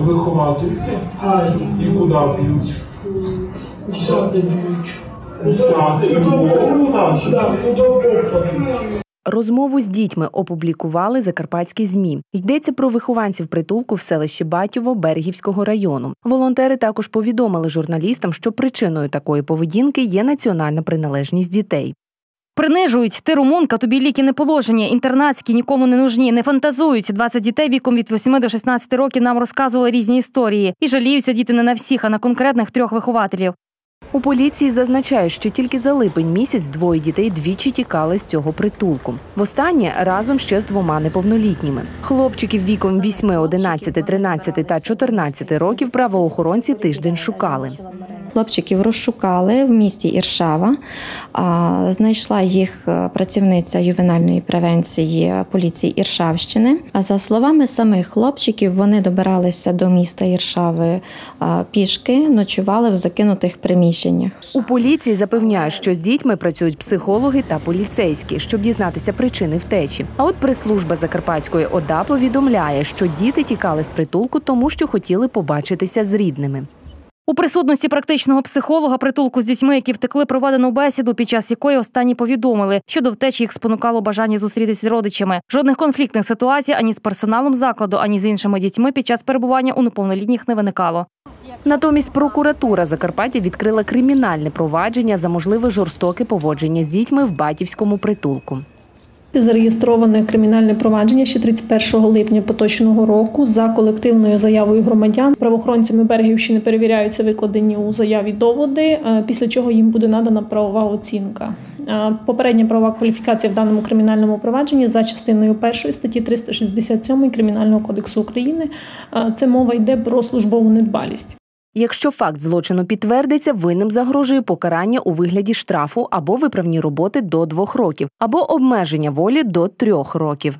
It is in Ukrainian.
виховательки? І куди б'ють? Усяти б'ють. Усяти? І в голову нашу? Так, куди попаду. Розмову з дітьми опублікували закарпатські ЗМІ. Йдеться про вихованців притулку в селищі Батьово Берегівського району. Волонтери також повідомили журналістам, що причиною такої поведінки є національна приналежність дітей. Принижують. Ти румунка, тобі ліки не положені, інтернатські нікому не нужні, не фантазують. 20 дітей віком від 8 до 16 років нам розказували різні історії. І жаліються діти не на всіх, а на конкретних 3 вихователів. У поліції зазначають, що тільки за липень місяць 2 дітей двічі тікали з цього притулку. Востаннє разом ще з 2 неповнолітніми. Хлопчиків віком 8, 11, 13 та 14 років правоохоронці тиждень шукали. Хлопчиків розшукали в місті Іршава. Знайшла їх працівниця ювенальної превенції поліції Іршавщини. За словами самих хлопчиків, вони добиралися до міста Іршави пішки, ночували в закинутих приміщеннях. У поліції запевняють, що з дітьми працюють психологи та поліцейські, щоб дізнатися причини втечі. А от прес-служба Закарпатської ОДА повідомляє, що діти тікали з притулку, тому що хотіли побачитися з рідними. У присутності практичного психолога притулку з дітьми, які втекли, проведено бесіду, під час якої останні повідомили, що до втечі їх спонукало бажання зустрітися з родичами. Жодних конфліктних ситуацій ані з персоналом закладу, ані з іншими дітьми під час перебування у неповнолітніх не виникало. Натомість прокуратура Закарпаття відкрила кримінальне провадження за можливе жорстоке поводження з дітьми в Батьківському притулку. Зареєстроване кримінальне провадження ще 31 липня поточного року за колективною заявою громадян. Правоохоронцями Берегівщини перевіряються викладені у заяві доводи, після чого їм буде надана правова оцінка. Попередня правова кваліфікація в даному кримінальному провадженні за частиною 1 статті 367 Кримінального кодексу України. Це мова йде про службову недбалість. Якщо факт злочину підтвердиться, винним загрожує покарання у вигляді штрафу або виправні роботи до 2 років, або обмеження волі до 3 років.